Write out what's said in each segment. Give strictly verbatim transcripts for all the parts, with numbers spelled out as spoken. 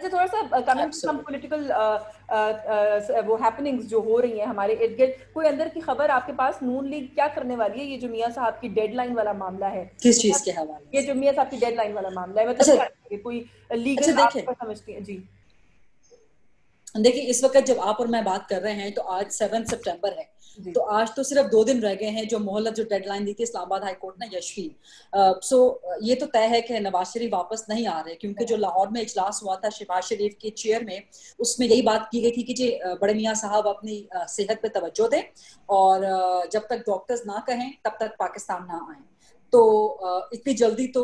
अच्छा, थोड़ा सा कमिंग टू सम पॉलिटिकल वो हैपनिंग्स जो हो रही हैं हमारे इर्द गिर्द, कोई अंदर की खबर आपके पास? नून लीग क्या करने वाली है? ये जो मियां साहब की डेडलाइन वाला मामला है, किस चीज के हवाले? ये जो मियां साहब की डेडलाइन वाला मामला है, मतलब कोई लीगल आप समझती हैं? जी देखिए, इस वक्त जब आप और मैं बात कर रहे हैं तो आज सेवन सितंबर है, तो आज तो सिर्फ दो दिन रह गए हैं जो मोहलत जो डेडलाइन दी थी इस्लामाबाद हाई कोर्ट ने यशफीन, सो ये तो तय है कि नवाज शरीफ वापस नहीं आ रहे, क्योंकि जो लाहौर में इजलास हुआ था शहबाज शरीफ के चेयर में, उसमें यही बात की गई थी कि जी बड़े मियाँ साहब अपनी सेहत पर तवज्जो दें और जब तक डॉक्टर्स ना कहें तब तक पाकिस्तान ना आएँ। तो इतनी जल्दी तो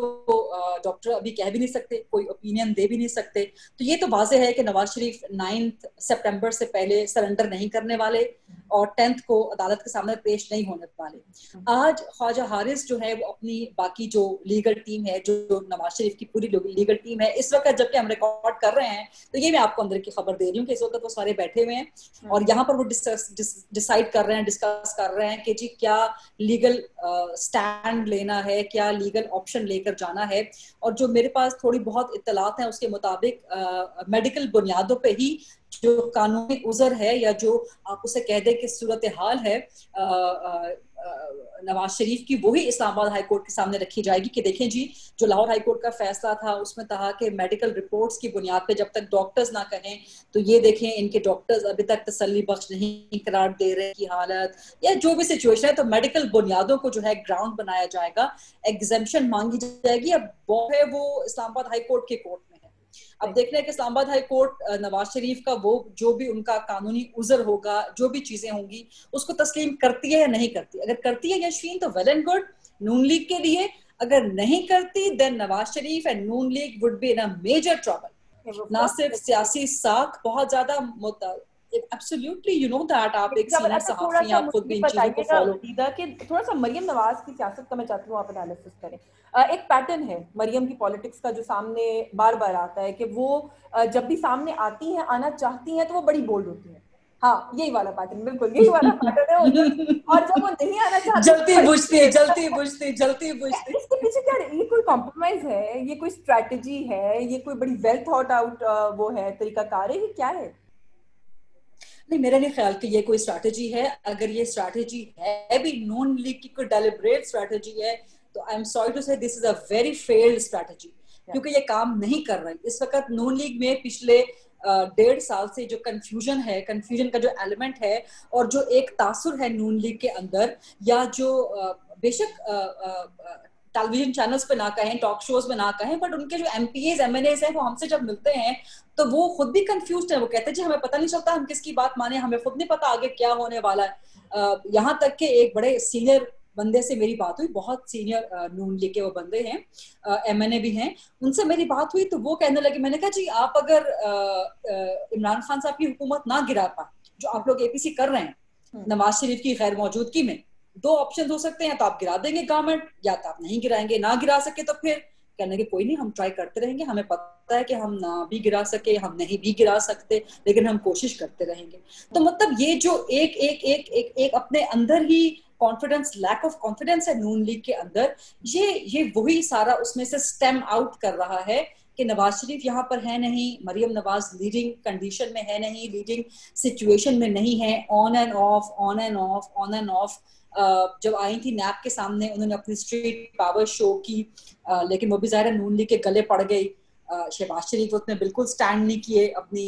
डॉक्टर अभी कह भी नहीं सकते, कोई ओपिनियन दे भी नहीं सकते, तो ये तो वाज़े है कि नवाज शरीफ नाइन्थ सितंबर से पहले सरेंडर नहीं करने वाले और टेंथ को अदालत के सामने पेश नहीं होने वाले। आज ख्वाजा हारिस जो है वो अपनी बाकी जो लीगल टीम है, जो नवाज शरीफ की पूरी लीगल टीम है, इस वक्त जबकि हम रिकॉर्ड कर रहे हैं तो ये मैं आपको अंदर की खबर दे रही हूँ कि इस वक्त वो सारे बैठे हुए हैं और यहाँ पर वो डिसाइड कर रहे हैं, डिस्कस कर रहे हैं कि जी क्या लीगल स्टैंड लेना है, क्या लीगल ऑप्शन लेकर जाना है। और जो मेरे पास थोड़ी बहुत इत्तलात हैं उसके मुताबिक आ, मेडिकल बुनियादों पे ही जो कानूनी उजर है या जो आप उसे कह दें कि सूरत हाल है आ, आ, नवाज शरीफ की, वो ही इस्लामाबाद हाई कोर्ट के सामने रखी जाएगी कि देखें जी जो लाहौर हाई कोर्ट का फैसला था उसमें कहा कि मेडिकल रिपोर्ट्स की बुनियाद पे जब तक डॉक्टर्स ना कहें, तो ये देखें इनके डॉक्टर्स अभी तक तसल्ली बख्श नहीं करार दे रहे की हालत या जो भी सिचुएशन है, तो मेडिकल बुनियादों को जो है ग्राउंड बनाया जाएगा, एग्जेम्पशन मांगी जाएगी। अब वो है वो इस्लामाबाद हाई कोर्ट के कोर्ट में। अब देख रहे हैं कि इस्लामाबाद हाई कोर्ट नवाज शरीफ का वो जो भी उनका कानूनी उजर होगा, जो भी चीजें होंगी, उसको तस्लीम करती है या नहीं करती। अगर करती है यशफीन तो well and good Noon league के लिए, अगर नहीं करती then Nawaz Sharif and Noon league would be in a major trouble, ना सिर्फ सियासी साख, बहुत ज्यादा एब्सोल्युटली यू नो दैट। आप एक सीनियर सहाफ़ी हैं, आप खुद भी इन चीजों को फॉलो कि थोड़ा सा मरियम नवाज की सियासत का मैं चाहती हूँ आप एनालिसिस करें। एक पैटर्न है मरियम की पॉलिटिक्स का जो सामने बार बार आता है कि वो जब भी सामने आती हैं, आना चाहती हैं, तो वो बड़ी बोल्ड होती है। हाँ, यही वाला पैटर्न, बिल्कुल यही वाला पैटर्न है। और जब वो नहीं आना चाहती, जल्दी बुझती जल्दी बुझती जल्दी बुझती इसके पीछे क्या है? ये कोई कॉम्प्रोमाइज है, ये कोई स्ट्रेटजी है, ये कोई बड़ी वेल थॉट आउट वो है तरीकाकार है, ये क्या है? नहीं, मेरा नहीं ख्याल कि ये कोई स्ट्रैटेजी है। अगर ये स्ट्रैटेजी है भी, नून लीग की कोई डेलिब्रेट स्ट्रैटेजी है, तो I am sorry to say this is a very failed strategy, क्योंकि ये काम नहीं कर रही। इस वक्त नून लीग में पिछले डेढ़ साल से जो कंफ्यूजन है, कंफ्यूजन का जो एलिमेंट है और जो एक तासुर है नून लीग के अंदर, या जो बेशक टेलीविजन चैनल्स पे ना कहें, टॉक शोज में ना कहें, बट उनके जो एमपीएज एमएनएज हैं वो हमसे जब मिलते हैं तो वो खुद भी कंफ्यूज्ड हैं। वो कहते हैं जी हमें पता नहीं चलता हम किसकी बात माने, हमें खुद नहीं पता आगे क्या होने वाला है। यहाँ तक कि एक बड़े सीनियर बंदे से मेरी बात हुई, बहुत सीनियर नून लीग के वो बंदे हैं, एमएनए भी हैं, उनसे मेरी बात हुई तो वो कहने लगे, मैंने कहा जी आप अगर इमरान खान साहब की हुकूमत ना गिरा पाए, जो आप लोग एपीसी कर रहे हैं नवाज शरीफ की गैर मौजूदगी में, दो ऑप्शन हो सकते हैं, तो आप गिरा देंगे गवर्नमेंट या तो आप नहीं गिराएंगे। ना गिरा सके तो फिर कहने के कोई नहीं, हम ट्राई करते रहेंगे, हमें पता है कि हम ना भी गिरा सके, हम नहीं भी गिरा सकते, लेकिन हम कोशिश करते रहेंगे। तो मतलब ये जो एक एक एक एक एक अपने अंदर ही कॉन्फिडेंस, लैक ऑफ कॉन्फिडेंस है नून लीग के अंदर, ये ये वही सारा उसमें से स्टेम आउट कर रहा है कि नवाज शरीफ यहाँ पर है नहीं, मरियम नवाज लीडिंग कंडीशन में है नहीं, लीडिंग सिचुएशन में नहीं है। On and off on and off on and off जब आई थी नैब के सामने उन्होंने अपनी स्ट्रीट पावर शो की, लेकिन वो भी ज़ाहिर है नून लीग के गले पड़ गई। शहबाज शरीफ उसने बिल्कुल स्टैंड नहीं किए अपनी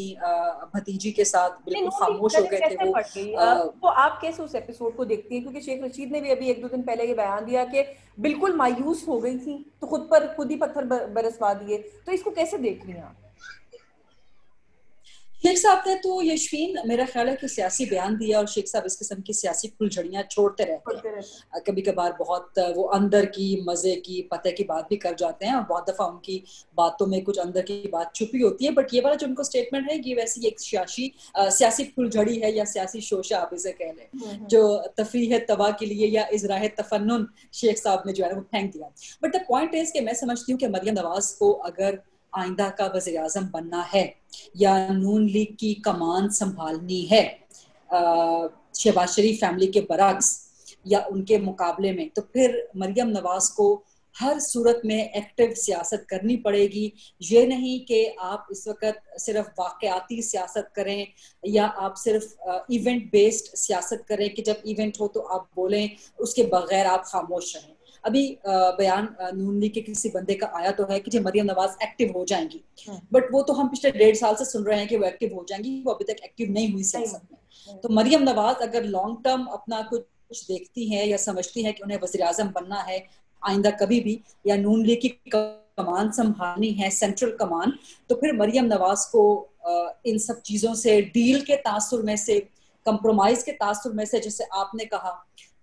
भतीजी के साथ, बिल्कुल खामोश हो गए थे वो। तो आप कैसे उस एपिसोड को देखती हैं, क्योंकि शेख रशीद ने भी अभी एक दो दिन पहले ये बयान दिया कि बिल्कुल मायूस हो गई थी, तो खुद पर खुद ही पत्थर बरसवा दिए, तो इसको कैसे देख रही हैं आप? शेख साहब ने तो यशफीन मेरा ख्याल है कि सियासी बयान दिया, और शेख साहब इस किस्म की सियासी फुलझड़ियां छोड़ते रहते हैं, कभी कभार बहुत वो अंदर की मजे की पते की बात भी कर जाते हैं, और बहुत दफा उनकी बातों में कुछ अंदर की बात छुपी होती है, बट ये वाला जो उनको स्टेटमेंट है ये वैसी एक सियासी सियासी फुलझड़ी है या सियासी शोशा आप इसे कह लें, जो तफरीह तवा के लिए या इजराह तफन्नुन शेख साहब ने जो है वो फेंक दिया। बट द पॉइंट इज कि मैं समझती हूँ कि मरियम नवाज को अगर आइंदा का वज़ीर आज़म बनना है या नून लीग की कमान संभालनी है शहबाज शरीफ फैमिली के बरक्स या उनके मुकाबले में, तो फिर मरियम नवाज को हर सूरत में एक्टिव सियासत करनी पड़ेगी। ये नहीं कि आप इस वक्त सिर्फ वाकयाती सियासत करें या आप सिर्फ इवेंट बेस्ड सियासत करें कि जब इवेंट हो तो आप बोलें, उसके बगैर आप खामोश रहें। अभी बयान नून लीग के किसी बंदे का आया तो है कि जी मरियम नवाज एक्टिव हो जाएंगी, बट वो तो हम पिछले डेढ़ साल से सुन रहे हैं कि वो एक्टिव हो जाएंगी, वो अभी तक एक्टिव नहीं हुई सियासत में। तो मरियम नवाज अगर लॉन्ग टर्म अपना कुछ कुछ देखती हैं या समझती हैं कि उन्हें वज़ीर-ए-आज़म बनना है आइंदा कभी भी, या नून लीग की कमान संभालनी है, सेंट्रल कमान, तो फिर मरियम नवाज को इन सब चीज़ों से, डील के तासुर में से, कंप्रोमाइज के तासुर में से, जैसे आपने कहा,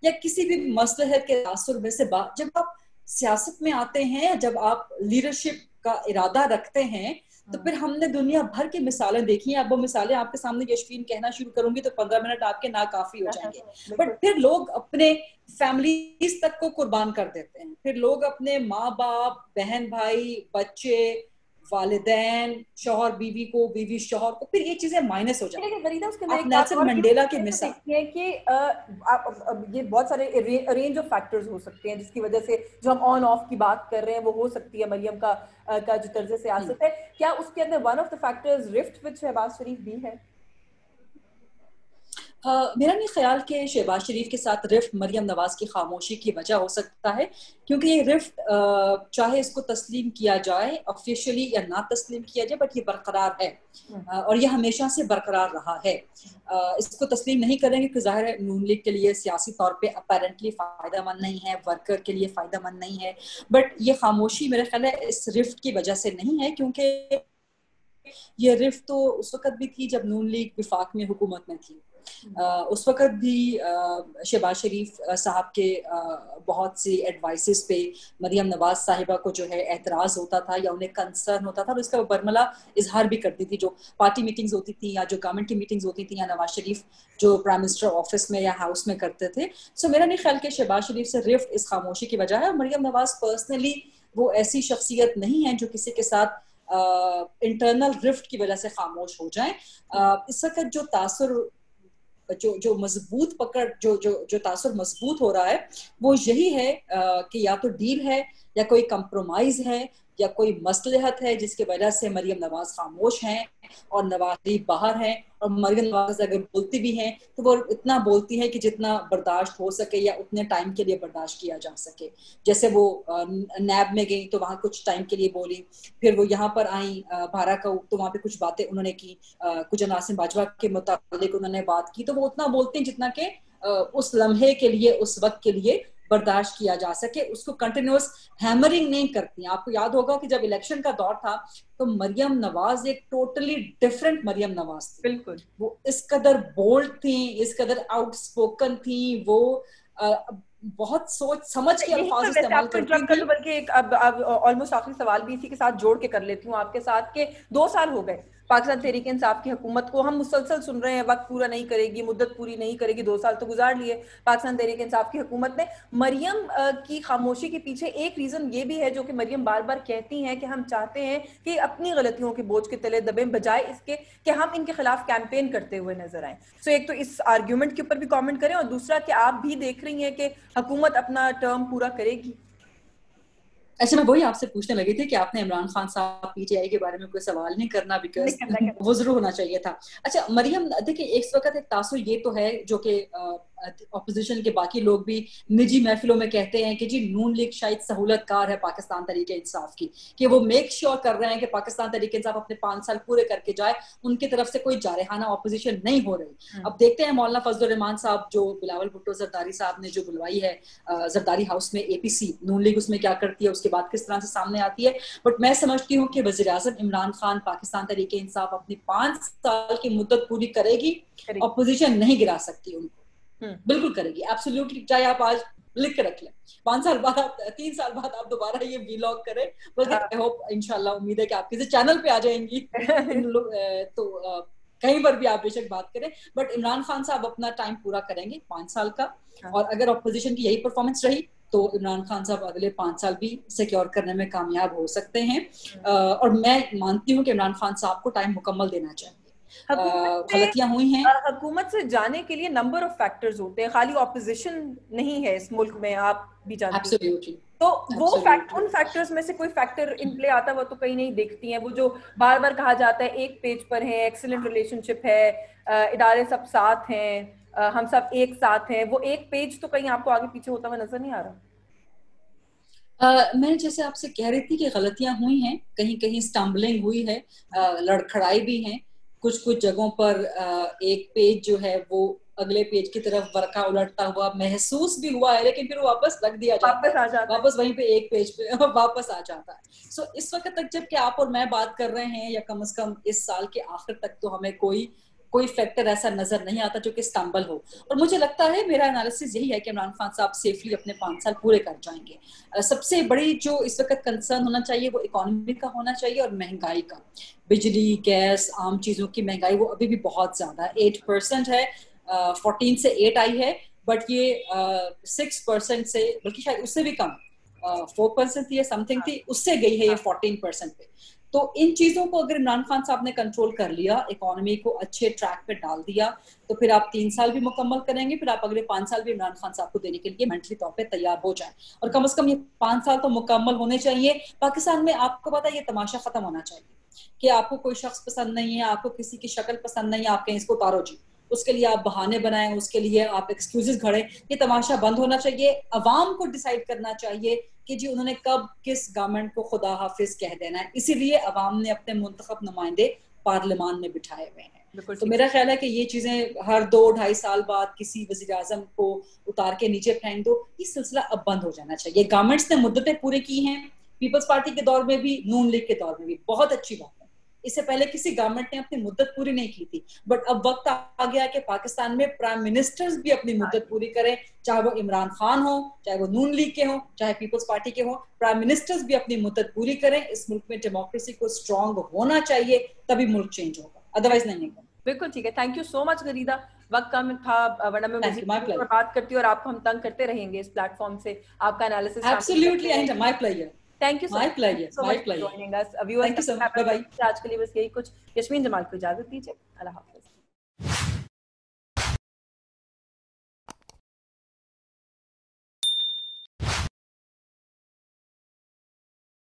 या किसी भी मसले के तासुर में से, जब आप सियासत में आते हैं, जब आप लीडरशिप का इरादा रखते हैं, तो फिर हमने दुनिया भर की मिसालें देखी हैं। अब वो मिसालें आपके सामने यशफीन कहना शुरू करूंगी तो पंद्रह मिनट आपके नाकाफी हो जाएंगे। बट फिर लोग अपने फैमिलीज तक को कुर्बान कर देते हैं, फिर लोग अपने माँ बाप, बहन भाई, बच्चे, वालिदैन, शौहर बीवी को, बीवी शौहर को, फिर ये चीजें माइनस हो जाती हैं। आप नेल्सन मंडेला की मिसाल देखिए कि ये बहुत सारे रेंज ऑफ फैक्टर्स हो सकते हैं जिसकी वजह से जो हम ऑन ऑफ की बात कर रहे हैं वो हो सकती है। मरियम का का जो तर्ज सियासत है, क्या उसके अंदर one of the factors rift with Shahbaz Sharif भी है? Uh, मेरा नहीं ख्याल कि शहबाज शरीफ के साथ रिफ्ट मरियम नवाज की खामोशी की वजह हो सकता है, क्योंकि ये रिफ्ट uh, चाहे इसको तस्लीम किया जाए ऑफिशियली या ना तस्लीम किया जाए, बट ये बरकरार है uh, और ये हमेशा से बरकरार रहा है। uh, इसको तस्लीम नहीं करेंगे कि जाहिर है नून लीग के लिए सियासी तौर पे अपेरेंटली फ़ायदेमंद नहीं है, वर्कर के लिए फ़ायदेमंद नहीं है, बट ये खामोशी मेरा ख्याल है इस रिफ्ट की वजह से नहीं है, क्योंकि ये रिफ्ट तो उस वक़्त भी थी जब नून लीग विफाक में हुकूमत में थी। Uh, उस वक़्त भी uh, शहबाज शरीफ साहब के uh, बहुत सी एडवाइसेस पे मरियम नवाज साहिबा को जो है एतराज़ होता था या उन्हें कंसर्न होता था, और इसका बरमला इजहार भी करती थी। जो पार्टी मीटिंग्स होती थी या जो गवर्नमेंट की मीटिंग्स होती थी या नवाज शरीफ जो प्राइम मिनिस्टर ऑफिस में या हाउस में करते थे। सो so, मेरा नहीं ख्याल कि शहबाज शरीफ से रिफ्ट इस खामोशी की वजह है। और मरियम नवाज पर्सनली वो ऐसी शख्सियत नहीं है जो किसी के साथ इंटरनल uh, रिफ्ट की वजह से खामोश हो जाए। uh, इस वक्त जो तासुर जो जो मजबूत पकड़ जो जो जो तासुर मजबूत हो रहा है वो यही है आ, कि या तो डील है या कोई कंप्रोमाइज है या कोई मसलहत है, जिसके वजह से मरियम नवाज खामोश हैं और नवाज शरीफ बाहर हैं। और मरियम नवाज अगर बोलती भी हैं तो वो इतना बोलती हैं कि जितना बर्दाश्त हो सके या उतने टाइम के लिए बर्दाश्त किया जा सके। जैसे वो नैब में गई तो वहाँ कुछ टाइम के लिए बोली, फिर वो यहाँ पर आई भारा का तो वहाँ पे कुछ बातें उन्होंने की, कुछ नासिम बाजवा के मुताबिक उन्होंने बात की। तो वो उतना बोलते हैं जितना के उस लम्हे के लिए, उस वक्त के लिए बर्दाश्त किया जा सके, उसको कंटिन्यूस हैमरिंग नहीं करती। आपको याद होगा कि जब इलेक्शन का दौर था तो मरियम नवाज एक टोटली डिफरेंट मरियम नवाज थी। बिल्कुल, वो इस कदर बोल्ड थी, इस कदर आउटस्पोकन थी, वो आ, बहुत सोच समझ के अल्फाज इस्तेमाल करती थी। बल्कि एक अब अब ऑलमोस्ट आखिरी सवाल भी इसी के साथ जोड़ के कर लेती हूँ आपके साथ के दो साल हो गए पाकिस्तान तहरीक इंसाफ की हुकूमत को हम मुसलसल सुन रहे हैं वक्त पूरा नहीं करेगी, मुद्दत पूरी नहीं करेगी। दो साल तो गुजार लिए पाकिस्तान तहरीक इंसाफ की हुकूमत ने। मरियम की खामोशी के पीछे एक रीज़न ये भी है जो कि मरियम बार बार कहती हैं कि हम चाहते हैं कि अपनी गलतियों के बोझ के तले दबें, बजाय इसके कि हम इनके खिलाफ कैंपेन करते हुए नजर आएँ। सो एक तो इस आर्ग्यूमेंट के ऊपर भी कॉमेंट करें, और दूसरा कि आप भी देख रही हैं कि हुकूमत अपना टर्म पूरा करेगी। अच्छा, मैं वही आपसे पूछने लगी थी कि आपने इमरान खान साहब पीटीआई के बारे में कोई सवाल नहीं करना, बिकॉज वो जरूर होना चाहिए था। अच्छा मरियम, देखिए एक वक्त एक तासुर ये तो है जो कि ऑपोजिशन के बाकी लोग भी निजी महफिलों में कहते हैं कि जी नून लीग शायद सहूलतकार है पाकिस्तान तहरीक इंसाफ की, कि वो मेक श्योर कर रहे हैं कि पाकिस्तान तहरीक इंसाफ अपने पांच साल पूरे करके जाए, उनकी तरफ से कोई जारहाना ऑपोजिशन नहीं हो रही। अब देखते हैं मौलाना फजलुर रहमान साहब जो बिलावल भुट्टो जरदारी साहब ने जो बुलवाई है जरदारी हाउस में एपीसी, नून लीग उसमें क्या करती है, उसके बाद किस तरह से सामने आती है। बट मैं समझती हूँ कि वज़ीर आज़म इमरान खान पाकिस्तान तहरीक इंसाफ अपनी पांच साल की मुद्दत पूरी करेगी, ऑपोजिशन नहीं गिरा सकती उनको, बिल्कुल करेगी एब्सोल्युटली। चाहे आप आज लिख के रख लें, पांच साल बाद, तीन साल बाद आप दोबारा ये व्लॉग करें, बल्कि आई होप इंशाल्लाह उम्मीद है कि आप किसी चैनल पे आ जाएंगी तो कहीं पर भी आप बेशक बात करें। बट इमरान खान साहब अपना टाइम पूरा करेंगे पांच साल का, और अगर ऑपोजिशन की यही परफॉर्मेंस रही तो इमरान खान साहब अगले पांच साल भी सिक्योर करने में कामयाब हो सकते हैं। और मैं मानती हूँ कि इमरान खान साहब को टाइम मुकम्मल देना चाहिए। गलतियां हुई हैं, हुकूमत से जाने के लिए नंबर ऑफ फैक्टर्स होते हैं, खाली ऑपोजिशन नहीं है इस मुल्क में, आप भी जानते हैं। तो वो फैक्ट उन फैक्टर्स में से कोई फैक्टर इन प्ले आता हुआ तो कहीं नहीं देखती हैं। वो जो बार बार कहा जाता है एक पेज पर है, एक्सीलेंट रिलेशनशिप है, इदारे सब साथ हैं, हम सब एक साथ हैं, वो एक पेज तो कहीं आपको आगे पीछे होता हुआ नजर नहीं आ रहा। Uh, मैं जैसे आपसे कह रही थी कि गलतियां हुई हैं, कहीं कहीं स्टम्बलिंग हुई है, uh, लड़खड़ाई भी हैं, कुछ कुछ जगहों पर uh, एक पेज जो है वो अगले पेज की तरफ वरका उलटता हुआ महसूस भी हुआ है, लेकिन फिर वापस रख दिया जाता है, जाता वापस है। वहीं पे एक पेज पे वापस आ जाता है। सो so, इस वक्त तक जबकि आप और मैं बात कर रहे हैं, या कम से कम इस साल के आखिर तक तो हमें कोई कोई फैक्टर ऐसा नजर नहीं आता जो कि स्टम्बल हो। और मुझे लगता है, मेरा एनालिसिस यही है कि इमरान खान साहब सेफली अपने पांच साल पूरे कर जाएंगे। uh, सबसे बड़ी जो इस वक्त कंसर्न होना चाहिए वो इकोनॉमी का होना चाहिए और महंगाई का। बिजली, गैस, आम चीजों की महंगाई वो अभी भी बहुत ज्यादा है, एट परसेंट है, फोर्टीन uh, से एट आई है, बट ये सिक्स uh, परसेंट से, बल्कि शायद उससे भी कम, फोर uh, परसेंट थी समथिंग थी, उससे गई है ये फोर्टीन परसेंट पे। तो इन चीजों को अगर इमरान खान साहब ने कंट्रोल कर लिया, इकोनॉमी को अच्छे ट्रैक पे डाल दिया, तो फिर आप तीन साल भी मुकम्मल करेंगे, फिर आप अगले पांच साल भी इमरान खान साहब को देने के लिए मेंटली तौर पे तैयार हो जाए। और कम से कम ये पांच साल तो मुकम्मल होने चाहिए। पाकिस्तान में आपको पता है ये तमाशा खत्म होना चाहिए कि आपको कोई शख्स पसंद नहीं है, आपको किसी की शक्ल पसंद नहीं है, आप कहीं इसको उतारो जी, उसके लिए आप बहाने बनाएं, उसके लिए आप एक्सक्यूजेस घड़े, ये तमाशा बंद होना चाहिए। अवाम को डिसाइड करना चाहिए कि जी उन्होंने कब किस गवर्नमेंट को खुदा हाफिज कह देना है। इसीलिए अवाम ने अपने मुंतखब नुमाइंदे पार्लियामान में बिठाए हुए हैं। तो मेरा ख्याल है कि ये चीजें हर दो ढाई साल बाद किसी वज़ीर-ए-आज़म को उतार के नीचे फेंक दो, ये सिलसिला अब बंद हो जाना चाहिए। गवर्नमेंट्स ने मुद्दतें पूरी की हैं, पीपल्स पार्टी के दौर में भी, नून लीग के दौर में भी, बहुत अच्छी बात है। इससे पहले किसी गवर्नमेंट ने अपनी मुद्दत पूरी नहीं की थी, बट अब वक्त आ गया कि पाकिस्तान में प्राइम मिनिस्टर्स भी अपनी मुद्दत पूरी करें, चाहे वो इमरान खान हो, चाहे वो नून लीग के हो, चाहे पीपल्स पार्टी के हो, प्राइम मिनिस्टर्स भी अपनी मुद्दत पूरी करें। इस मुल्क में डेमोक्रेसी को स्ट्रांग होना चाहिए, तभी मुल्क चेंज होगा, अदरवाइज नहीं होगा। बिल्कुल ठीक है, thank you so much Gharida. वक्त कम था वरना मैं मुझे बात करती और आपको हम तंग करते रहेंगे इस प्लेटफॉर्म से। आपका analysis absolutely and my pleasure. Thank you so much for joining us viewers. आज के लिए बस यही कुछ। यशमीन जमाल को इजाजत दीजिए, अल्लाह हाफ़िज़।